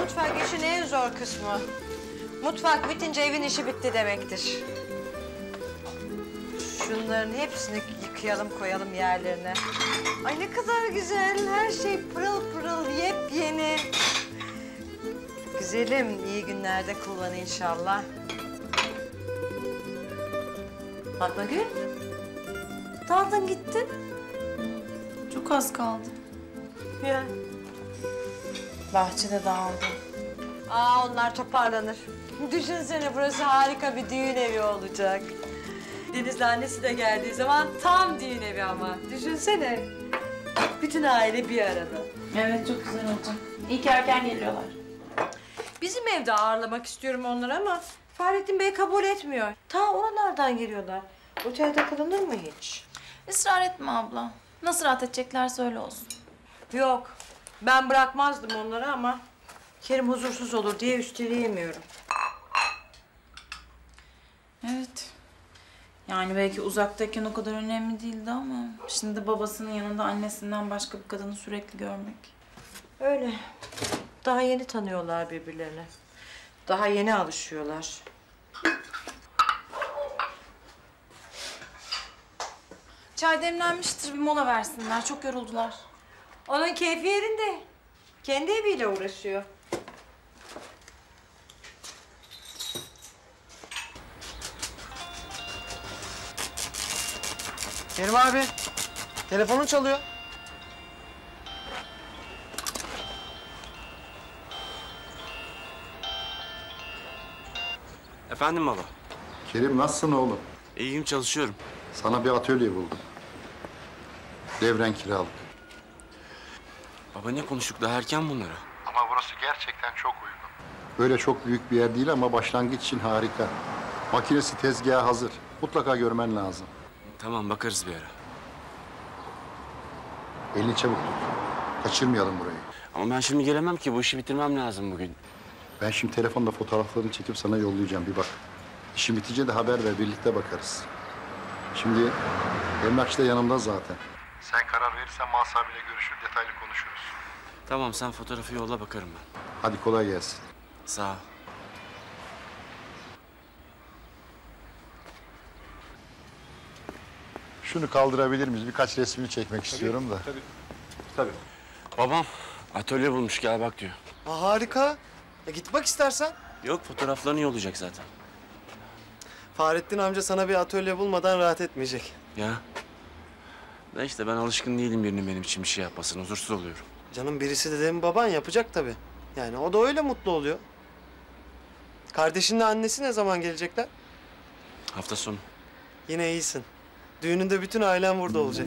Mutfak işin en zor kısmı. Mutfak bitince evin işi bitti demektir. Şunların hepsini yıkayalım, koyalım yerlerine. Ay ne kadar güzel, her şey pırıl pırıl, yepyeni. Güzelim, iyi günlerde kullan inşallah. Fatma Gül, daldın gittin. Çok az kaldı. Ya. Bahçede dağıldım. Aa, onlar toparlanır. Düşünsene, burası harika bir düğün evi olacak. Deniz'le annesi de geldiği zaman tam düğün evi ama. Düşünsene, bütün aile bir arada. Evet, çok güzel olacak. İyi ki erken geliyorlar. Bizim evde ağırlamak istiyorum onları ama Fahrettin Bey kabul etmiyor. Ta oralardan geliyorlar. Otelde kalınır mı hiç? Israr etme abla. Nasıl rahat edeceklerse öyle olsun. Yok, ben bırakmazdım onları ama Kerim huzursuz olur diye üsteleyemiyorum. Evet. Yani belki uzaktayken o kadar önemli değildi ama şimdi babasının yanında annesinden başka bir kadını sürekli görmek. Öyle. Daha yeni tanıyorlar birbirlerini. Daha yeni alışıyorlar. Çay demlenmiştir, bir mola versinler. Çok yoruldular. Onun keyfi yerinde. Kendi eviyle uğraşıyor. Kerim abi, telefonun çalıyor. Efendim baba? Kerim, nasılsın oğlum? İyiyim, çalışıyorum. Sana bir atölye buldum. Devren kiralık. Baba ne konuştuk, daha erken bunlara. Ama burası gerçekten çok uygun. Böyle çok büyük bir yer değil ama başlangıç için harika. Makinesi, tezgahı hazır. Mutlaka görmen lazım. Tamam, bakarız bir ara. Elini çabuk tut. Kaçırmayalım burayı. Ama ben şimdi gelemem ki, bu işi bitirmem lazım bugün. Ben şimdi telefonla fotoğraflarını çekip sana yollayacağım, bir bak. İşin bitince de haber ver, birlikte bakarız. Şimdi emlakçı da yanımda zaten. Sen karar verirsen Masa abiyle görüşür, detaylı konuşuruz. Tamam, sen fotoğrafı yolla, bakarım ben. Hadi kolay gelsin. Sağ ol. Şunu kaldırabilir miyiz? Birkaç resmini çekmek istiyorum da. Tabii. Babam atölye bulmuş, gel bak diyor. Aa, harika. Git bak istersen. Yok, fotoğraflarını yollayacak zaten. Fahrettin amca sana bir atölye bulmadan rahat etmeyecek. Ya. Ne işte, ben alışkın değilim birinin benim için bir şey yapmasına, huzursuz oluyorum. Canım, birisi dedemin baban yapacak tabii. Yani o da öyle mutlu oluyor. Kardeşinle annesi ne zaman gelecekler? Hafta sonu. Yine iyisin. Düğününde bütün ailem burada olacak.